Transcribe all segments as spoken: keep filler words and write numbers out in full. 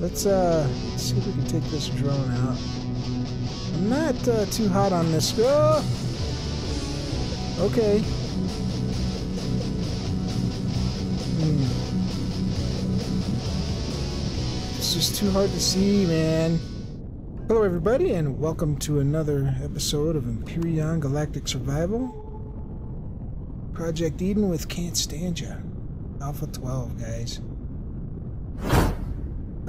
Let's uh, let's see if we can take this drone out. I'm not uh, too hot on this. Oh! Okay. Hmm. It's just too hard to see, man. Hello, everybody, and welcome to another episode of Empyrion Galactic Survival. Project Eden with Can't Stand Ya. Alpha twelve, guys.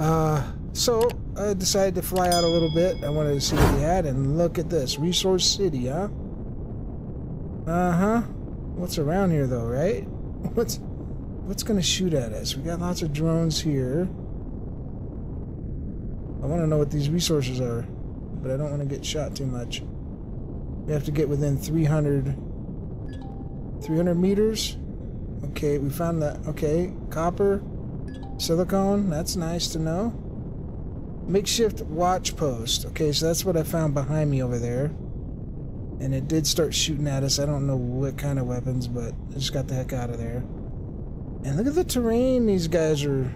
Uh, so, I decided to fly out a little bit. I wanted to see what we had, and look at this. Resource City, huh? Uh-huh. What's around here, though, right? What's, what's gonna shoot at us? We got lots of drones here. I want to know what these resources are, but I don't want to get shot too much. We have to get within three hundred... three hundred meters? Okay, we found that. Okay, copper. Silicone, that's nice to know. Makeshift watch post. Okay, so that's what I found behind me over there. And it did start shooting at us. I don't know what kind of weapons, but I just got the heck out of there. And look at the terrain these guys are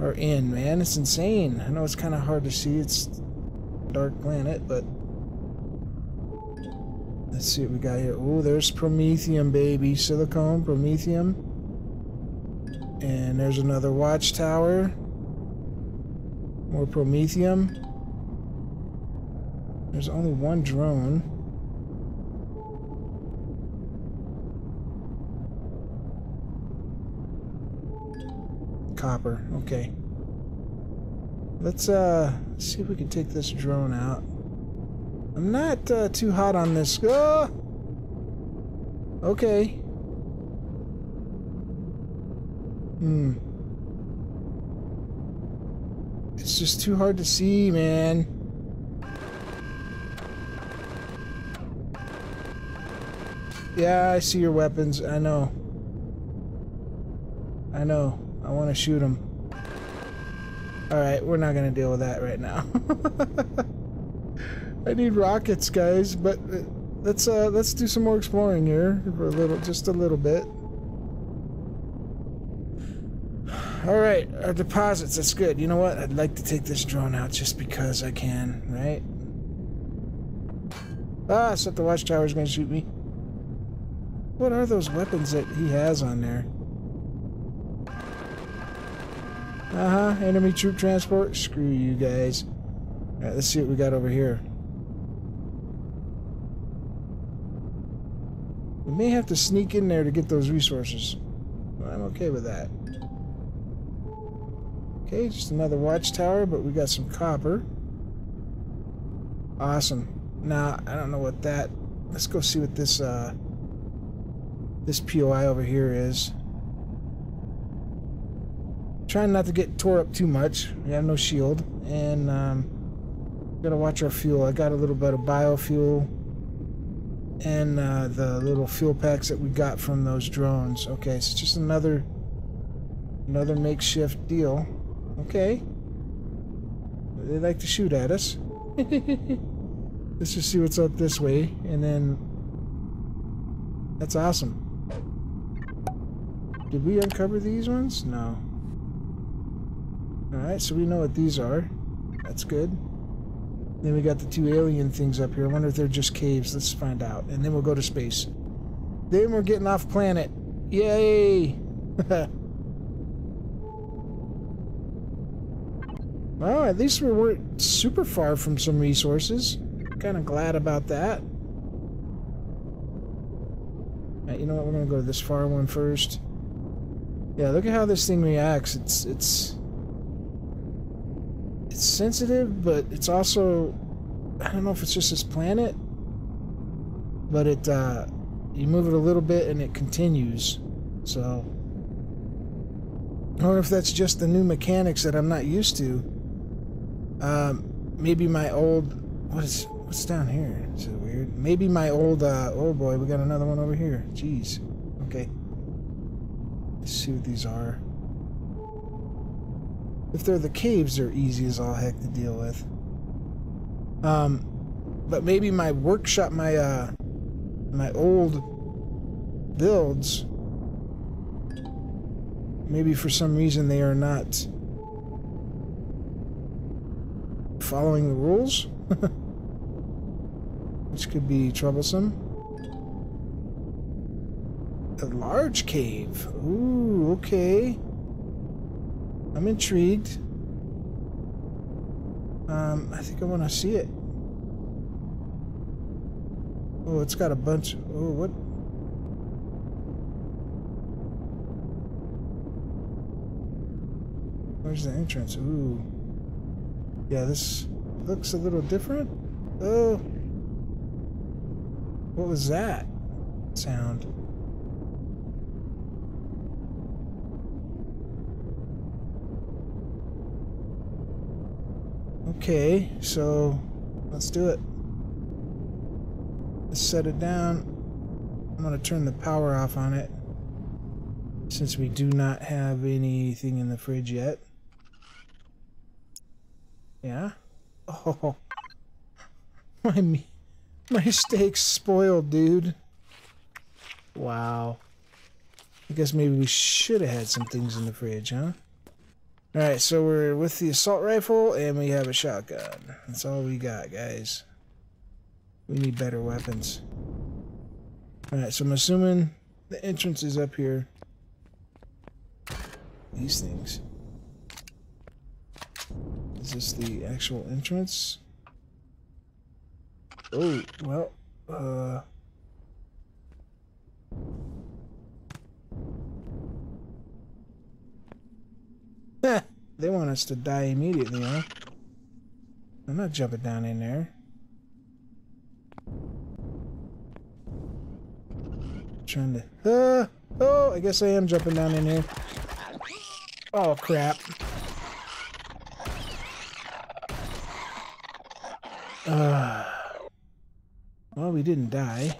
are in, man. It's insane. I know it's kind of hard to see. It's a dark planet, but let's see what we got here. Oh, there's Promethium, baby. Silicone, Promethium. And there's another watchtower. More Promethium. There's only one drone. Copper. Okay. Let's uh see if we can take this drone out. I'm not uh, too hot on this. Ah! Okay. Hmm. It's just too hard to see, man. Yeah, I see your weapons. I know. I know. I want to shoot them. Alright, we're not going to deal with that right now. I need rockets, guys, but let's uh, let's do some more exploring here for a little, just a little bit. Alright, our deposits, that's good. You know what? I'd like to take this drone out just because I can, right? Ah, except the watchtower's gonna shoot me. What are those weapons that he has on there? Uh-huh, enemy troop transport? Screw you guys. Alright, let's see what we got over here. We may have to sneak in there to get those resources. Well, I'm okay with that. Okay, just another watchtower, but we got some copper. Awesome. Now, I don't know what that... Let's go see what this, uh... this P O I over here is. Trying not to get tore up too much. We have no shield. And, um... gotta watch our fuel. I got a little bit of biofuel. And, uh, the little fuel packs that we got from those drones. Okay, so just another... Another makeshift deal. Okay. They like to shoot at us. Let's just see what's up this way, and then... That's awesome. Did we uncover these ones? No. Alright, so we know what these are. That's good. Then we got the two alien things up here. I wonder if they're just caves. Let's find out. And then we'll go to space. Then we're getting off planet. Yay! Well, at least we weren't super far from some resources. Kind of glad about that. Right, you know what? We're gonna go to this far one first. Yeah, look at how this thing reacts. It's it's it's sensitive, but it's also, I don't know if it's just this planet, but it uh, you move it a little bit and it continues. So I don't know if that's just the new mechanics that I'm not used to. Um, maybe my old, what is, what's down here? Is it weird? Maybe my old, uh, oh boy, we got another one over here. Jeez. Okay. Let's see what these are. If they're the caves, they're easy as all heck to deal with. Um, but maybe my workshop, my, uh, my old builds, maybe for some reason they are not following the rules, which could be troublesome. A large cave. Ooh, okay. I'm intrigued. Um, I think I want to see it. Oh, it's got a bunch. Oh, what? Where's the entrance? Ooh. Yeah, this looks a little different. Oh. What was that sound? Okay, so let's do it. Let's set it down. I'm gonna turn the power off on it since we do not have anything in the fridge yet. Yeah? Oh, my me my steak's spoiled, dude. Wow. I guess maybe we should have had some things in the fridge, huh? Alright, so we're with the assault rifle, and we have a shotgun. That's all we got, guys. We need better weapons. Alright, so I'm assuming the entrance is up here. These things. Is this the actual entrance? Oh, well, uh... they want us to die immediately, huh? I'm not jumping down in there. I'm trying to... Uh, oh, I guess I am jumping down in here. Oh, crap. Uh, well, we didn't die.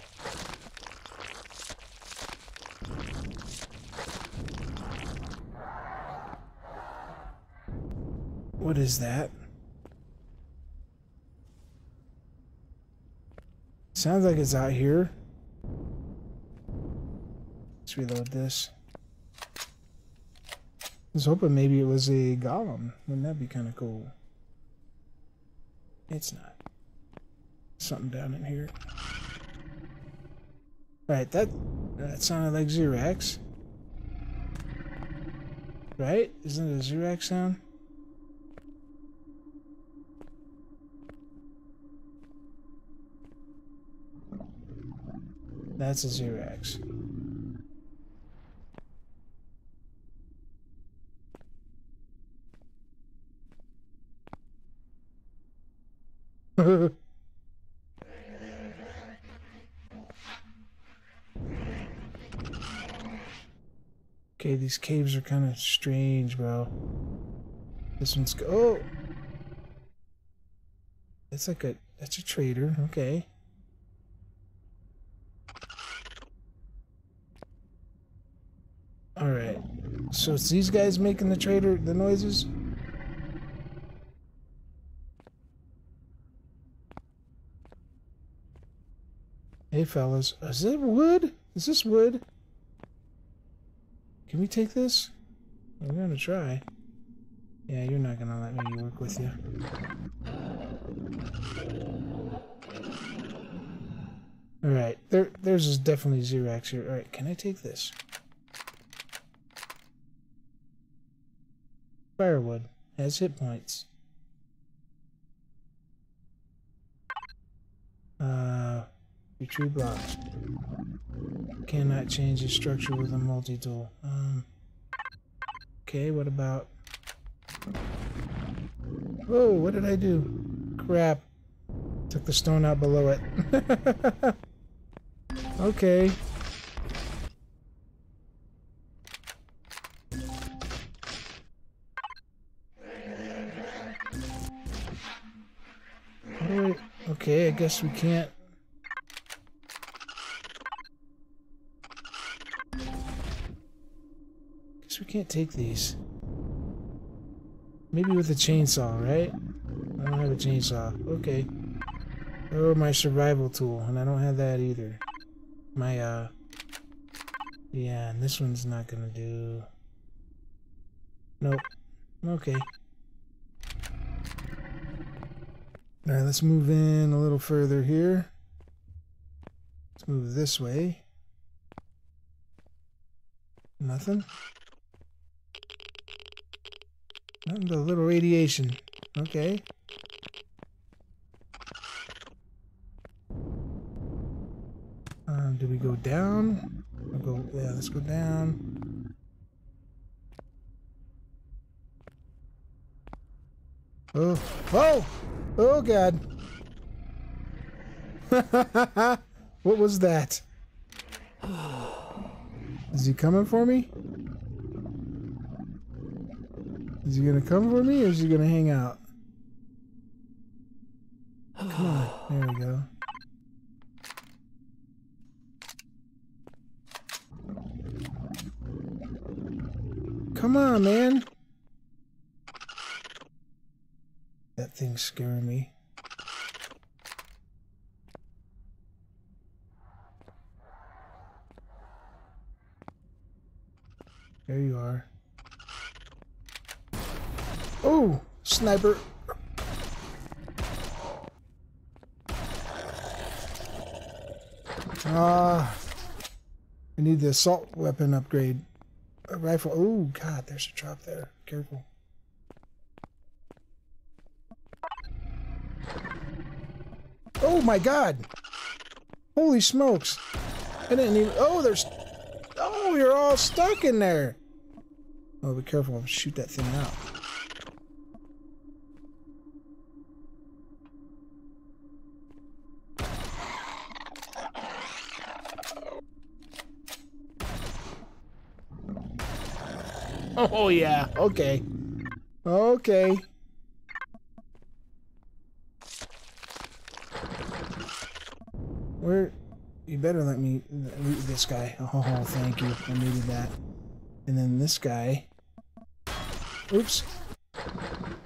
What is that? Sounds like it's out here. Let's reload this. I was hoping maybe it was a golem. Wouldn't that be kind of cool? It's not. Something down in here. Right, that that sounded like Xerox. Right? Isn't it a Xerox sound? That's a Xerox. Okay, these caves are kind of strange, bro. This one's go. Oh, that's like a that's a trader. Okay. Alright, so it's these guys making the trader, the noises? Hey fellas, is that wood? Is this wood? Can we take this? We're gonna try. Yeah, you're not gonna let me work with you. Alright, there, there's is definitely Xerox here. Alright, can I take this? Firewood has hit points. Uh, retrieve blocks. Cannot change the structure with a multi-tool. Um, okay, what about... Whoa, what did I do? Crap. Took the stone out below it. Okay. Okay, I guess we can't. Guess we can't take these. Maybe with a chainsaw, right? I don't have a chainsaw. Okay. Or my survival tool, and I don't have that either. My, uh... yeah, and this one's not gonna do... Nope. Okay. All right, let's move in a little further here. Let's move this way. Nothing. Nothing but a little radiation. Okay. Um, do we go down? We'll go, yeah, let's go down. Oh, oh, oh God. What was that? Is he coming for me? Is he gonna come for me, or is he gonna hang out? Come on, there we go. Come on, man. That thing's scaring me. There you are. Oh, sniper. Ah, we need the assault weapon upgrade. A rifle. Oh God, there's a drop there. Careful. Oh my God! Holy smokes! I didn't even. Oh, there's. Oh, you're all stuck in there. Oh, be careful! I'll shoot that thing out. Oh yeah, okay. Okay. Where, you better let me loot this guy. Oh, thank you, I needed that. And then this guy. Oops.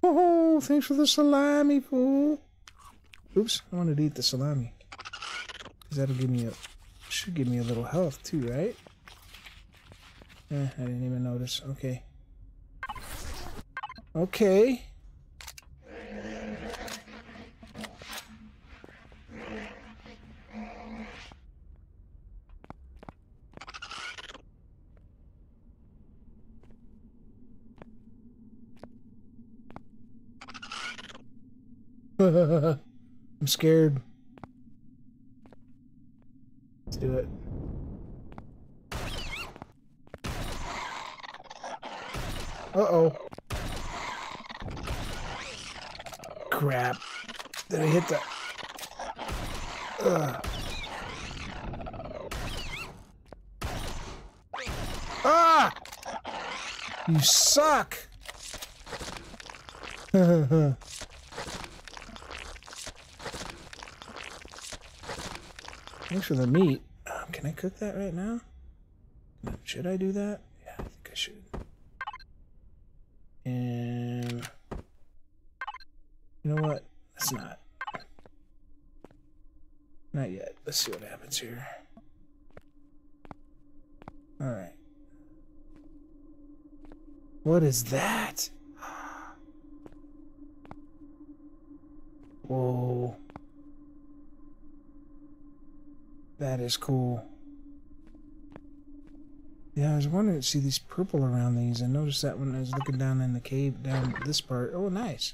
Oh, thanks for the salami, fool. Oops, I wanted to eat the salami. Cause that'll give me a, should give me a little health too, right? Eh, I didn't even notice, okay. Okay. I'm scared. Let's do it. Uh-oh. Crap. Did I hit the... Ugh. Ah! You suck! Thanks for the meat. Um, can I cook that right now? Should I do that? Yeah, I think I should. And you know what? That's not. Not yet. Let's see what happens here. Alright. What is that? Whoa. That is cool. Yeah, I was wondering to see these purple around these. I noticed that when I was looking down in the cave, down this part. Oh, nice.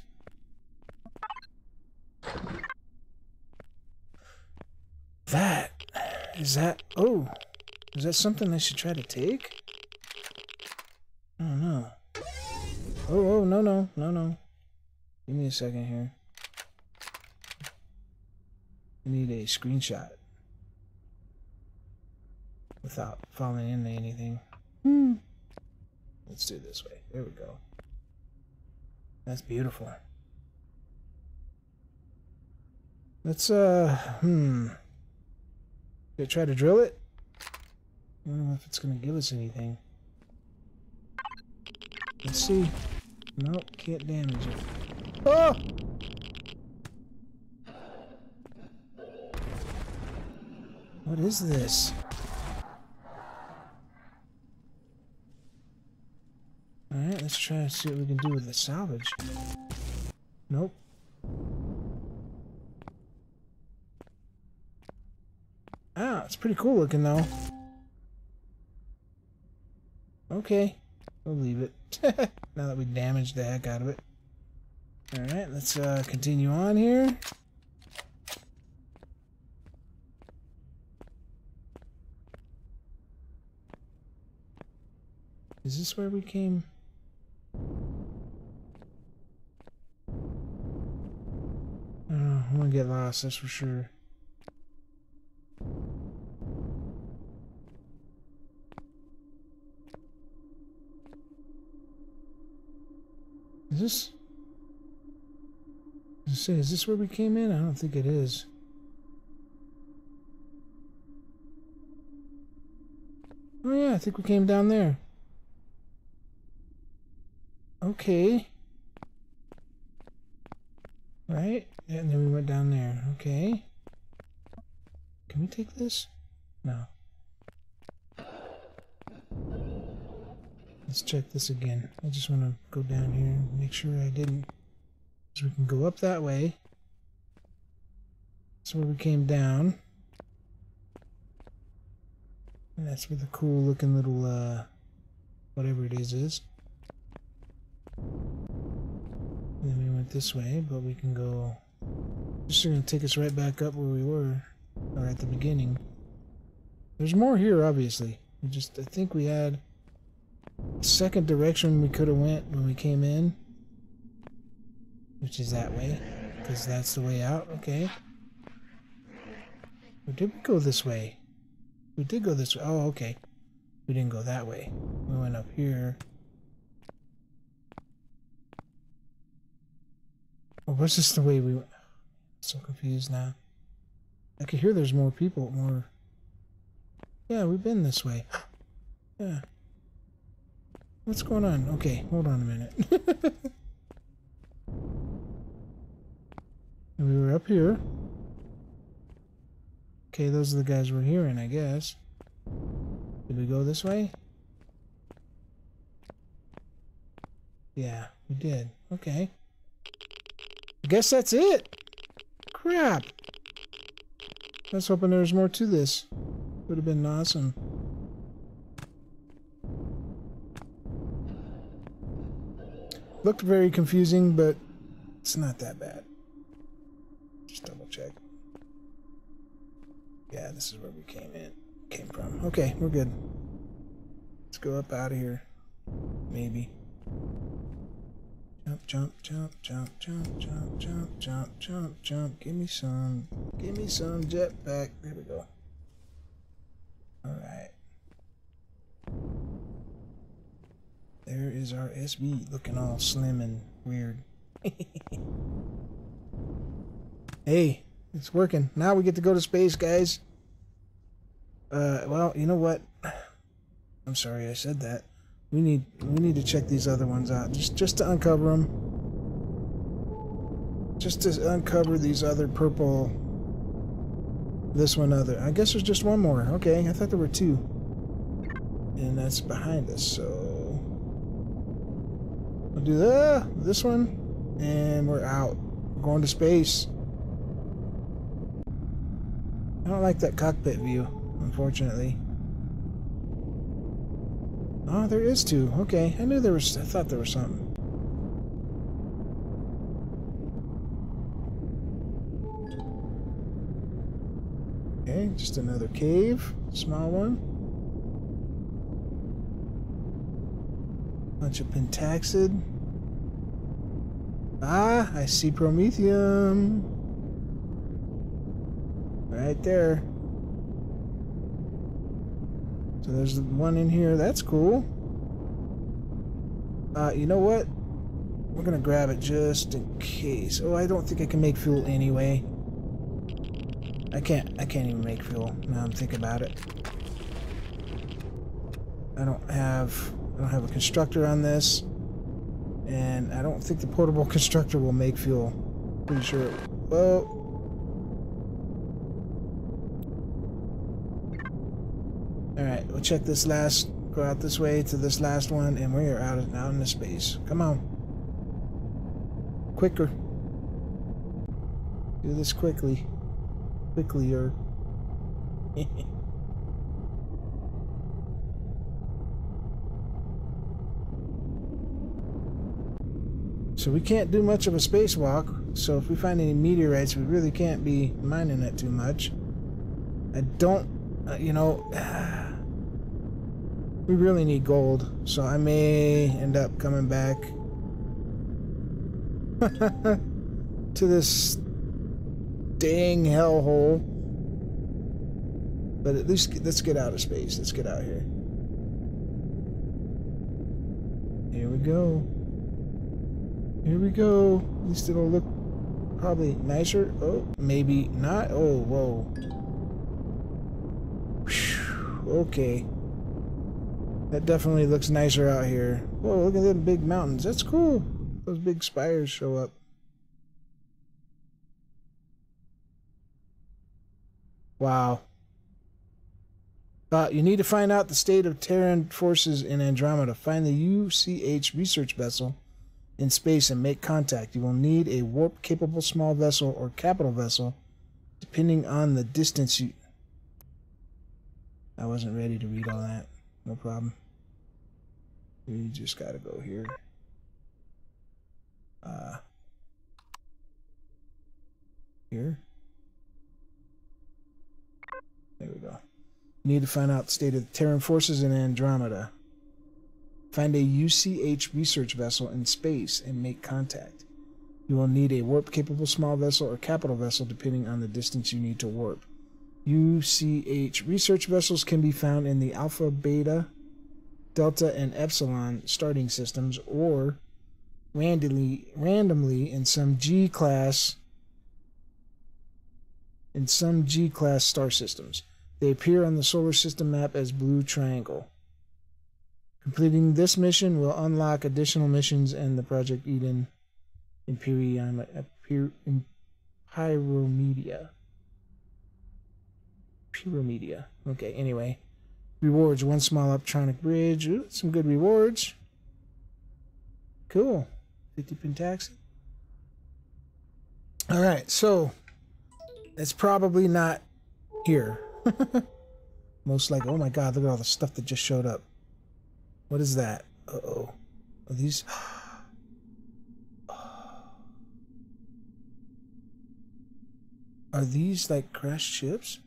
That. Is that... Oh. Is that something I should try to take? I don't know. Oh, oh, no, no. No, no. Give me a second here. I need a screenshot. Without falling into anything. Hmm. Let's do it this way. There we go. That's beautiful. Let's, uh, hmm. Should I try to drill it? I don't know if it's going to give us anything. Let's see. Nope, can't damage it. Oh! What is this? Alright, let's try to see what we can do with the salvage. Nope. It's pretty cool looking though. Okay, we'll leave it. Now that we damaged the heck out of it. Alright, let's uh, continue on here. Is this where we came? I don't know, I'm gonna get lost, that's for sure. Is this? I was gonna say, is this where we came in? I don't think it is. Oh yeah, I think we came down there. Okay. Right? Yeah, and then we went down there. Okay. Can we take this? No. Let's check this again. I just want to go down here and make sure I didn't. So we can go up that way. That's where we came down. And that's where the cool looking little, uh, whatever it is is. And then we went this way, but we can go... This is going to take us right back up where we were, or at the beginning. There's more here, obviously. We just, I think we had a second direction we could have went when we came in. Which is that way, because that's the way out. Okay. Or did we go this way? We did go this way. Oh, okay. We didn't go that way. We went up here. Or was this the way we went? I'm so confused now. I can hear there's more people. More. Yeah, we've been this way. Yeah. What's going on? Okay, hold on a minute. And we were up here. Okay, those are the guys we're hearing, I guess. Did we go this way? Yeah, we did. Okay. I guess that's it. Crap. I was hoping there was more to this. Would have been awesome. Looked very confusing, but it's not that bad. Double check. Yeah, this is where we came in, came from. Okay, we're good. Let's go up out of here. Maybe. Jump, jump, jump, jump, jump, jump, jump, jump, jump, jump. Give me some. Give me some jetpack. There we go. Alright. There is our S B looking all slim and weird. Hey, it's working. Now we get to go to space, guys. Uh, well, you know what? I'm sorry I said that. We need we need to check these other ones out just just to uncover them. Just to uncover these other purple. This one other. I guess there's just one more. Okay, I thought there were two. And that's behind us. So we'll do the this one, and we're out. We're going to space. I don't like that cockpit view, unfortunately. Oh, there is two. Okay, I knew there was. I thought there was something. Okay, just another cave, small one. Bunch of pentaxid. Ah, I see Promethium. Right there. So there's the one in here. That's cool. Uh, you know what? We're gonna grab it just in case. Oh, I don't think I can make fuel anyway. I can't. I can't even make fuel. Now I'm thinking about it. I don't have. I don't have a constructor on this, and I don't think the portable constructor will make fuel. Pretty sure. It, whoa. Alright, we'll check this last, go out this way to this last one, and we are out, out in the space. Come on. Quicker. Do this quickly. Quicklier. So we can't do much of a spacewalk, so if we find any meteorites, we really can't be mining it too much. I don't, uh, you know, we really need gold, so I may end up coming back to this dang hellhole. But at least let's get out of space. Let's get out here. Here we go. Here we go. At least it'll look probably nicer. Oh, maybe not. Oh, whoa. Whew, okay. That definitely looks nicer out here. Whoa, look at them big mountains. That's cool. Those big spires show up. Wow. Uh, you need to find out the state of Terran forces in Andromeda. Find the U C H research vessel in space and make contact. You will need a warp-capable small vessel or capital vessel, depending on the distance you... I wasn't ready to read all that. No problem. You just gotta go here. Uh... Here? There we go. You need to find out the state of the Terran forces in Andromeda. Find a U C H research vessel in space and make contact. You will need a warp-capable small vessel or capital vessel depending on the distance you need to warp. U C H research vessels can be found in the Alpha, Beta, Delta, and Epsilon starting systems, or randomly, randomly in some G-class in some G-class star systems. They appear on the solar system map as blue triangle. Completing this mission will unlock additional missions and the Project Eden Imperium, Pyromedia. Pyromedia. Okay, anyway. Rewards. One small electronic bridge. Ooh, some good rewards. Cool. fifty pentaxid. Alright, so that's probably not here. Most likely. Oh my god, look at all the stuff that just showed up. What is that? Uh-oh. Are these... Are these, like, crashed ships?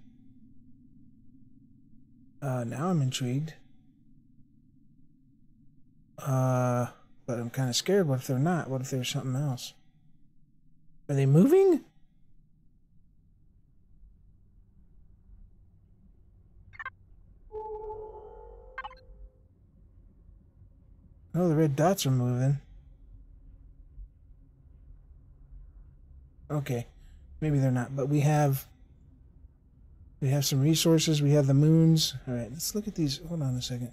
Uh, now I'm intrigued. Uh, but I'm kind of scared. What if they're not? What if there's something else? Are they moving? Oh, the red dots are moving. Okay, maybe they're not, but we have we have some resources. We have the moons. All right, let's look at these. Hold on a second.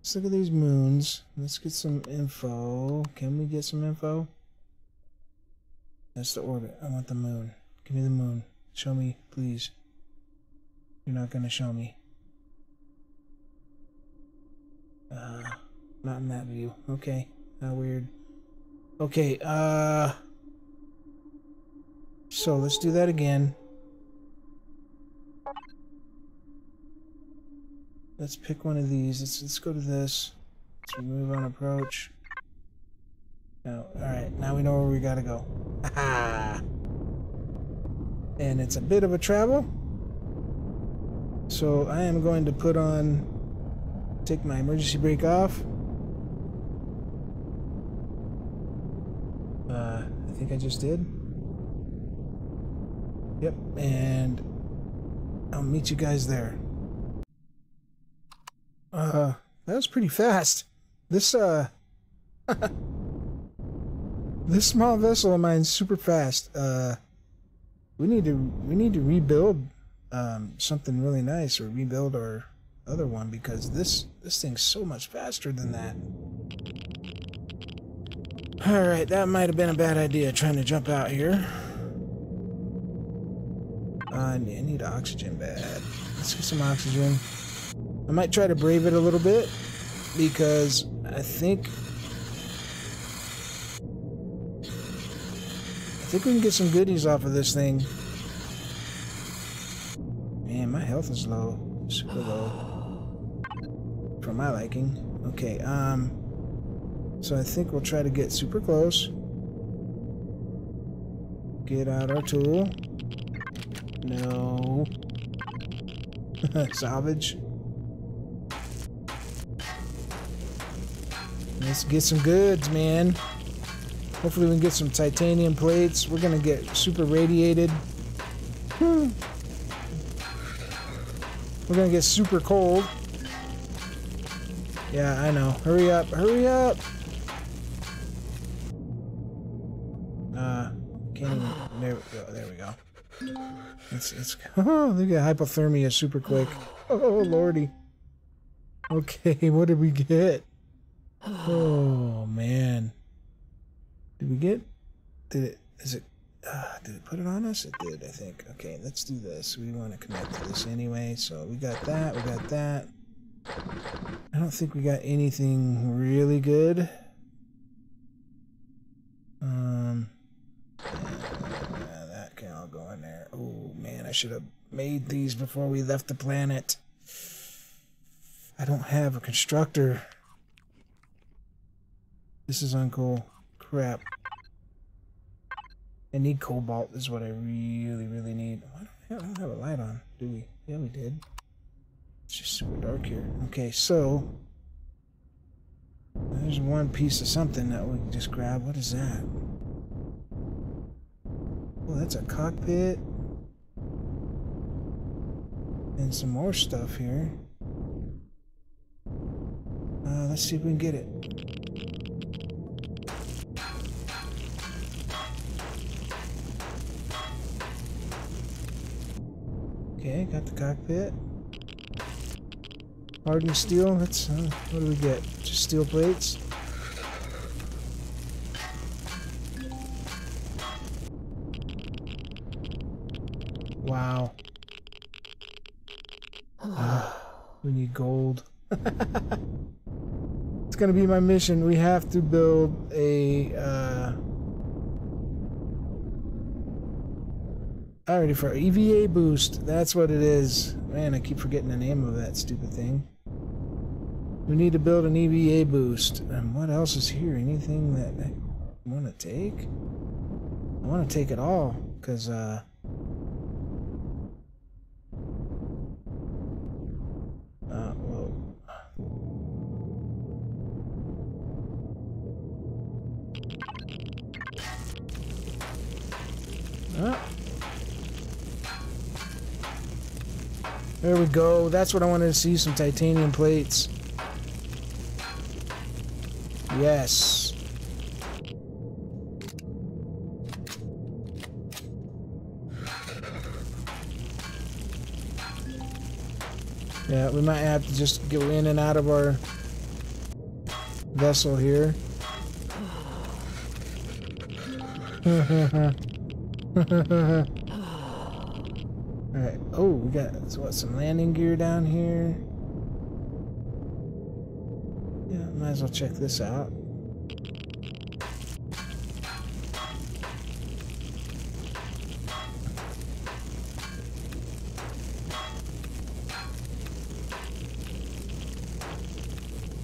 Let's look at these moons. Let's get some info. Can we get some info? That's the orbit. I want the moon. Give me the moon. Show me, please. You're not going to show me. Uh... Not in that view. Okay. How weird. Okay, uh... So, let's do that again. Let's pick one of these. Let's, let's go to this. Let's move on approach. No. Alright, now we know where we gotta go. Aha! And it's a bit of a travel. So, I am going to put on... Take my emergency brake off. Uh, I think I just did. Yep, and I'll meet you guys there. Uh, that was pretty fast. This, uh, this small vessel of mine's super fast. Uh, we need to, we need to rebuild, um, something really nice, or rebuild our other one, because this, this thing's so much faster than that. Alright, that might have been a bad idea, trying to jump out here. Uh, I need oxygen bad. Let's get some oxygen. I might try to brave it a little bit, because I think... I think we can get some goodies off of this thing. Man, my health is low. Super low. For my liking. Okay, um... So I think we'll try to get super close. Get out our tool. No. Salvage. Let's get some goods, man. Hopefully we can get some titanium plates. We're gonna get super radiated. Hmm. We're gonna get super cold. Yeah, I know. Hurry up, hurry up! Uh, can't even... There we go, there we go. It's, it's... Oh, look at hypothermia super quick. Oh, lordy. Okay, what did we get? Oh, man. Did we get... Did it... Is it... Uh, did it put it on us? It did, I think. Okay, let's do this. We want to connect to this anyway, so we got that, we got that. I don't think we got anything really good. Um, yeah, that can all go in there. Oh man, I should have made these before we left the planet. I don't have a constructor. This is uncool. Crap. I need cobalt is what I really, really need. Why don't I don't have a light on, do we? Yeah, we did. It's just super dark here. Okay, so there's one piece of something that we can just grab. What is that? Oh, that's a cockpit. And some more stuff here. Uh, let's see if we can get it. Okay, got the cockpit. Hardened steel, that's, uh, what do we get? Just steel plates? Wow. Uh, we need gold. It's gonna be my mission. We have to build a, uh... I already forgot. E V A boost. That's what it is. Man, I keep forgetting the name of that stupid thing. We need to build an E V A boost. And what else is here? Anything that I want to take? I want to take it all, because, uh... Uh, whoa. Ah. There we go. That's what I wanted to see, some titanium plates. Yes. Yeah, we might have to just get in and out of our vessel here. Alright, oh, we got, so what, some landing gear down here? Yeah, might as well check this out.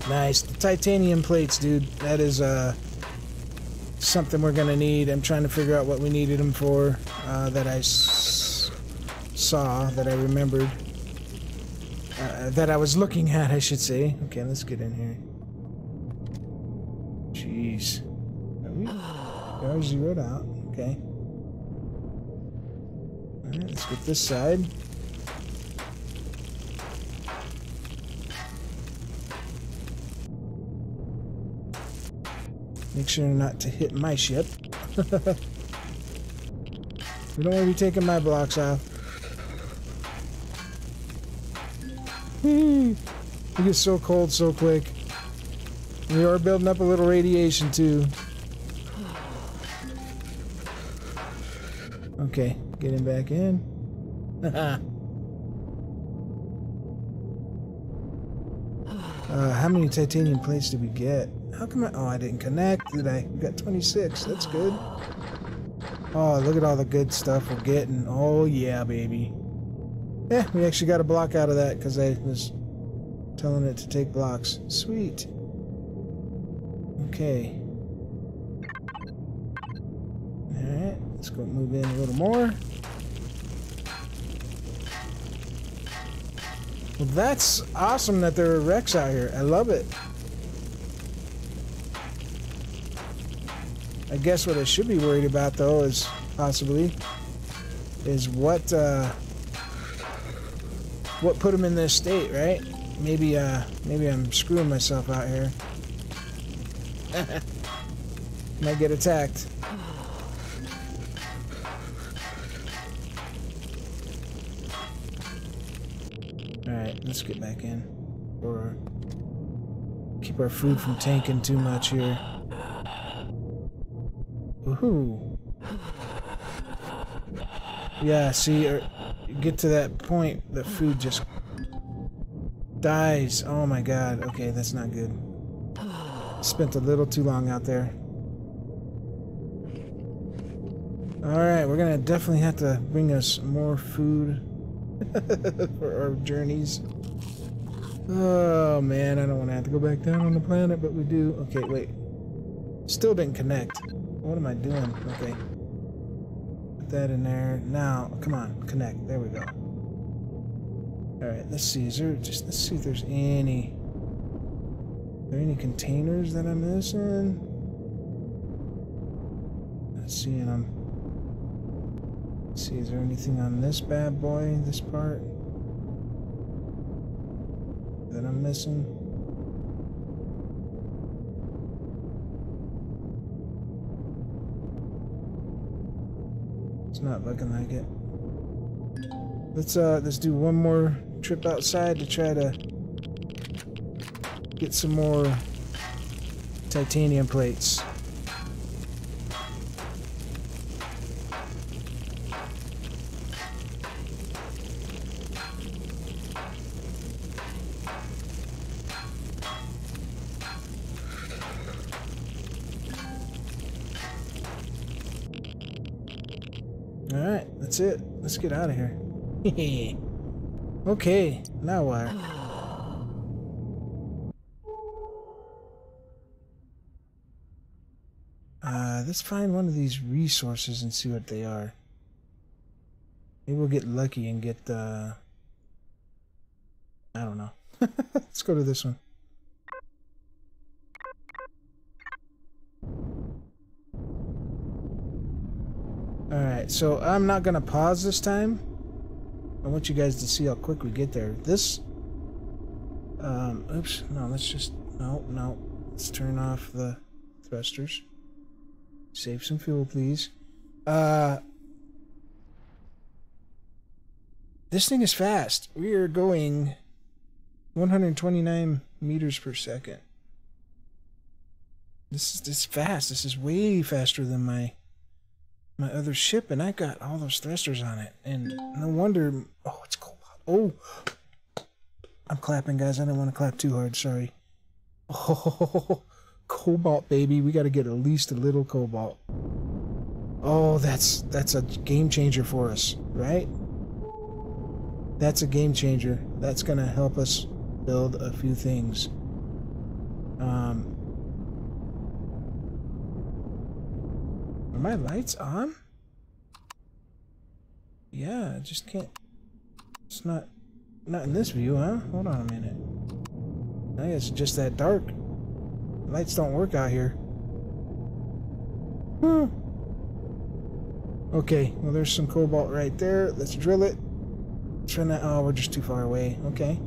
Nice, the titanium plates, dude. That is uh, something we're gonna need. I'm trying to figure out what we needed them for, uh, that I s saw, that I remembered. Uh, that I was looking at, I should say. Okay, let's get in here. Jeez. Are we? We are zeroed out. Okay. Alright, let's get this side. Make sure not to hit my ship. We don't want to be taking my blocks off. It gets so cold so quick. We are building up a little radiation too. Okay, getting back in. uh, how many titanium plates did we get? How come I? Oh, I didn't connect, did I? We got twenty-six. That's good. Oh, look at all the good stuff we're getting. Oh yeah, baby. Yeah, we actually got a block out of that because I was telling it to take blocks. Sweet. Okay. Alright, let's go move in a little more. Well, that's awesome that there are wrecks out here. I love it. I guess what I should be worried about, though, is possibly is what uh, what put them in this state, right? Maybe uh, maybe I'm screwing myself out here. Might get attacked. Alright, let's get back in. Or keep our food from tanking too much here. Woohoo! Yeah, see, or you get to that point, the food just dies. Oh my god. Okay, that's not good. Spent a little too long out there. Alright, we're gonna definitely have to bring us more food for our journeys. Oh man, I don't want to have to go back down on the planet, but we do. Okay, wait. Still didn't connect. What am I doing? Okay. Put that in there. Now, come on, connect. There we go. Alright, let's see. Is there just let's see if there's any. Are there any containers that I'm missing? Not seeing them. Let's see, is there anything on this bad boy, this part, that I'm missing? It's not looking like it. Let's uh, let's do one more trip outside to try to get some more titanium plates. All right, that's it. Let's get out of here. Okay, now what? Uh, let's find one of these resources and see what they are. Maybe we'll get lucky and get the... Uh, I don't know. Let's go to this one. Alright, so I'm not going to pause this time. I want you guys to see how quick we get there. This... Um, oops, no, let's just... No, no. Let's turn off the thrusters. Save some fuel, please. Uh, this thing is fast. We are going one hundred twenty-nine meters per second. This is this fast. This is way faster than my my other ship, and I got all those thrusters on it. And no wonder. Oh, it's cold. Oh, I'm clapping, guys. I don't want to clap too hard. Sorry. Oh. Cobalt, baby. We got to get at least a little cobalt. Oh, that's that's a game changer for us, right? That's a game changer. That's going to help us build a few things. Um, are my lights on? Yeah, I just can't. It's not, not in this view, huh? Hold on a minute. I guess it's just that dark. Lights don't work out here. Hmm. Okay, well, there's some cobalt right there. Let's drill it. Let's try not. Oh, we're just too far away. Okay.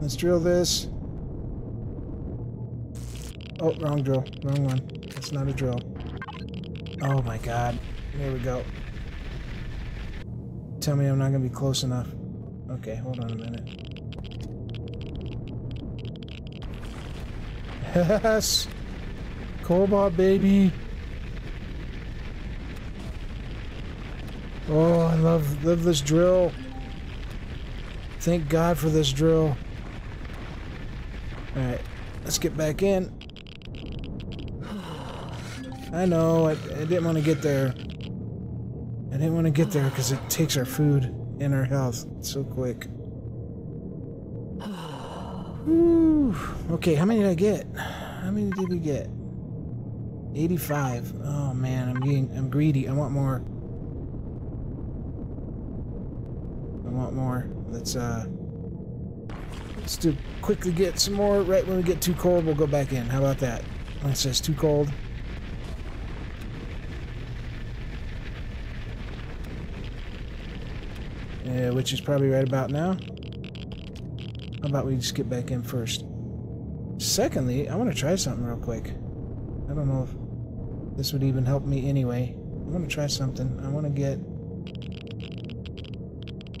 Let's drill this. Oh, wrong drill. Wrong one. That's not a drill. Oh my god. There we go. Tell me I'm not gonna be close enough. Okay, hold on a minute. Yes! Cobalt, baby! Oh, I love, love this drill. Thank God for this drill. Alright, let's get back in. I know, I, I didn't want to get there. I didn't want to get there because it takes our food and our health so quick. Whew. Okay, how many did I get? How many did we get? eighty-five. Oh man, I'm getting, I'm greedy. I want more. I want more. Let's uh let's do quickly get some more. Right when we get too cold, we'll go back in. How about that? When it says too cold. Yeah, which is probably right about now. How about we just get back in first? Secondly, I want to try something real quick. I don't know if this would even help me anyway. I want to try something. I want to get...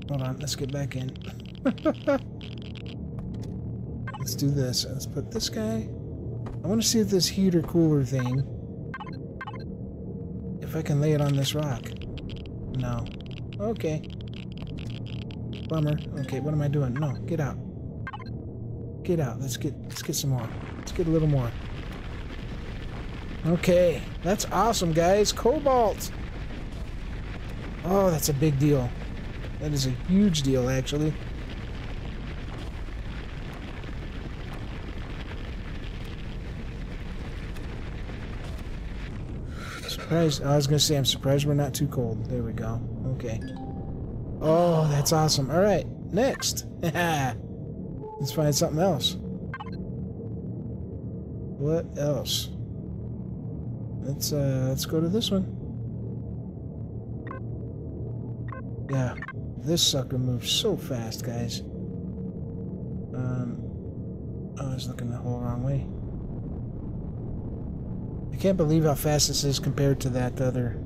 Hold on, let's get back in. Let's do this. Let's put this guy... I want to see if this heater cooler thing... If I can lay it on this rock. No. Okay. Bummer. Okay, what am I doing? No, get out. Get out. Let's get let's get some more. Let's get a little more. Okay. That's awesome, guys. Cobalt. Oh, that's a big deal. That is a huge deal, actually. Surprised. I was going to say, I'm surprised we're not too cold. There we go. Okay. Oh, that's awesome. All right. Next. Let's find something else. What else? Let's uh let's go to this one. Yeah, this sucker moves so fast, guys. Um oh, I was looking the whole wrong way. I can't believe how fast this is compared to that other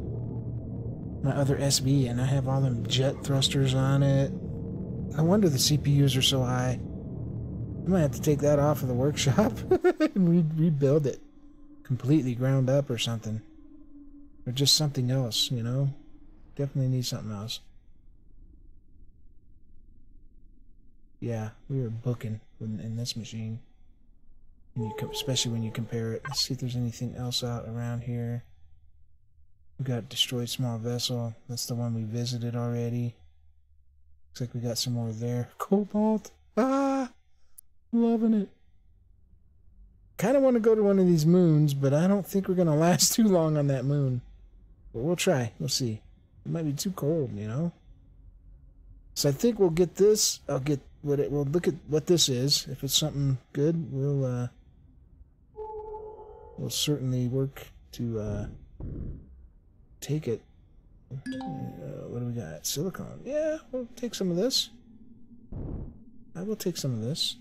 my other S V, and I have all them jet thrusters on it. No wonder the C P Us are so high. I might have to take that off of the workshop and re rebuild it. Completely ground up or something. Or just something else, you know? Definitely need something else. Yeah, we were booking in, in this machine. And you, especially when you compare it. Let's see if there's anything else out around here. We got destroyed small vessel. That's the one we visited already. Looks like we got some more there. Cobalt! Ah! Loving it. Kind of want to go to one of these moons, but I don't think we're going to last too long on that moon. But we'll try. We'll see. It might be too cold, you know? So I think we'll get this. I'll get what it... We'll look at what this is. If it's something good, we'll, uh... We'll certainly work to, uh... take it. Uh, what do we got? Silicon. Yeah, we'll take some of this. I will take some of this.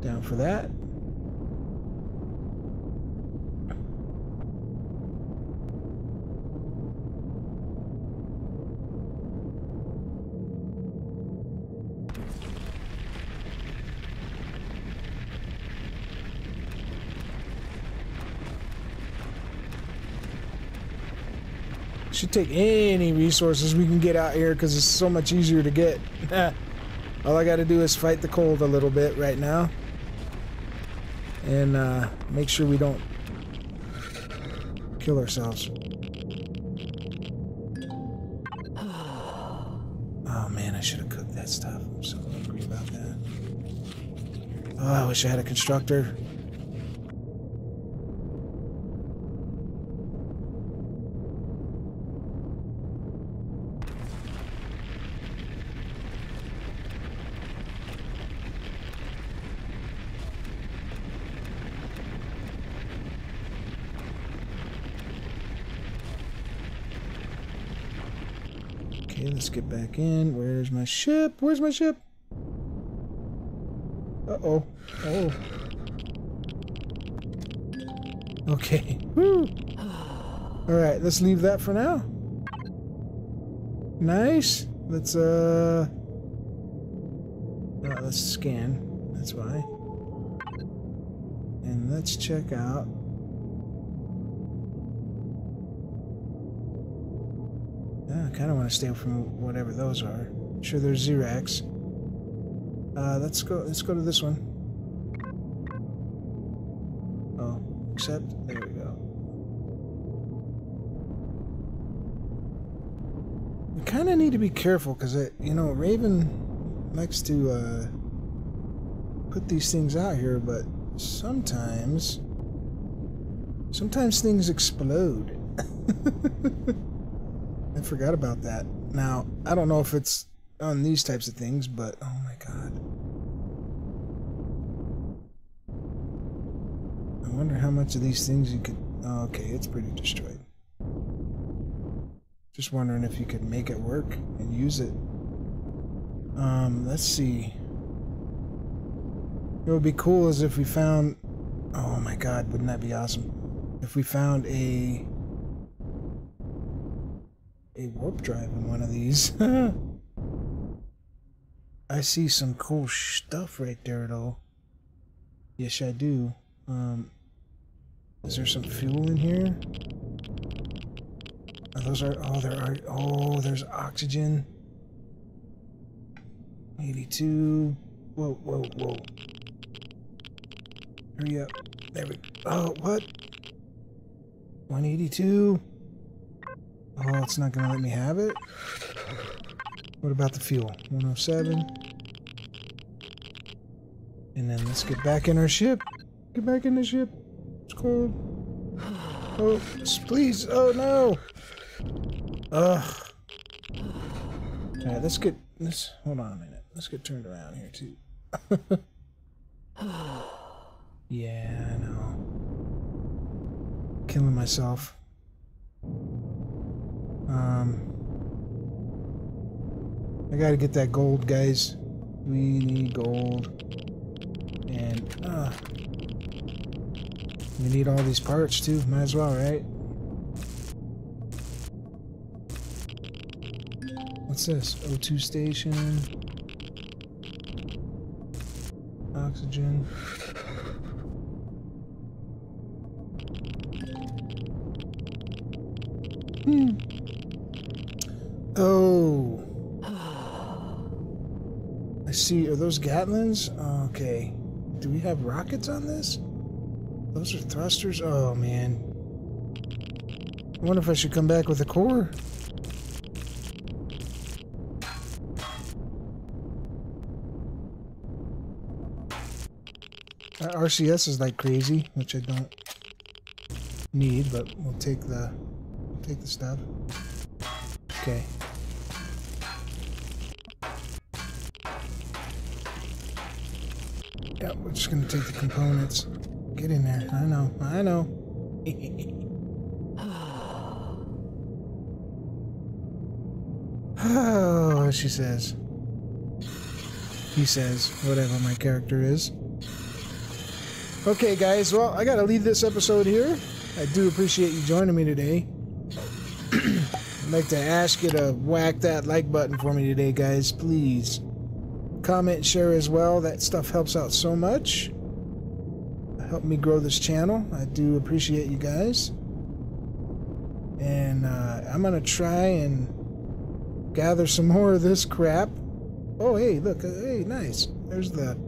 Down for that. Should take any resources we can get out here because it's so much easier to get. All I got to do is fight the cold a little bit right now. And uh, make sure we don't kill ourselves. Oh man, I should have cooked that stuff. I'm so angry about that. Oh, I wish I had a constructor. Let's get back in. Where's my ship? Where's my ship? Uh-oh. Oh. Okay. Woo. Alright, let's leave that for now. Nice. Let's, uh... Alright, let's scan. That's why. And let's check out... I kind of want to stay from whatever those are. I'm sure they're Xerox. Uh, let's go. Let's go to this one. Oh, except there we go. We kind of need to be careful because, you know, Raven likes to uh, put these things out here, but sometimes, sometimes things explode. I forgot about that. Now, I don't know if it's on these types of things, but oh my god. I wonder how much of these things you could... Oh, okay, it's pretty destroyed. Just wondering if you could make it work and use it. Um, let's see. It would be cool as if we found... Oh my god, wouldn't that be awesome? If we found a... a warp drive in one of these. I see some cool stuff right there, though. Yes, I do. Um, is there some fuel in here? Are those are... Oh, there are... Oh, there's oxygen. eighty-two... Whoa, whoa, whoa. Hurry up. There we... Oh, what? one eighty-two? Oh, it's not gonna let me have it? What about the fuel? one oh seven? And then let's get back in our ship. Get back in the ship. It's cold. Oh, please. Oh, no. Ugh. Alright, let's get... Let's... Hold on a minute. Let's get turned around here, too. Yeah, I know. Killing myself. Um, I gotta get that gold, guys. We need gold. And, uh, we need all these parts, too. Might as well, right? What's this? O two station. Oxygen. Hmm. Oh. I see. Are those Gatlins? Okay. Do we have rockets on this? Those are thrusters? Oh, man. I wonder if I should come back with a core. That R C S is like crazy, which I don't need, but we'll take the... Take the stuff. Okay. Yeah, we're just gonna take the components. Get in there. I know. I know. Oh, she says. He says. Whatever my character is. Okay, guys. Well, I gotta leave this episode here. I do appreciate you joining me today. I'd like to ask you to whack that like button for me today, guys, please. Comment, share as well. That stuff helps out so much. Help me grow this channel. I do appreciate you guys. And uh, I'm going to try and gather some more of this crap. Oh, hey, look. Hey, nice. There's the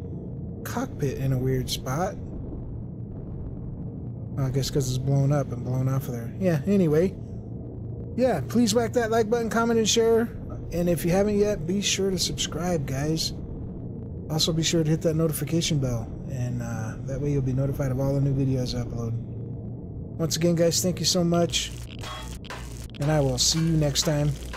cockpit in a weird spot. Well, I guess because it's blown up and blown off of there. Yeah, anyway. Yeah, please whack that like button, comment, and share. And if you haven't yet, be sure to subscribe, guys. Also, be sure to hit that notification bell. And uh, that way you'll be notified of all the new videos I upload. Once again, guys, thank you so much. And I will see you next time.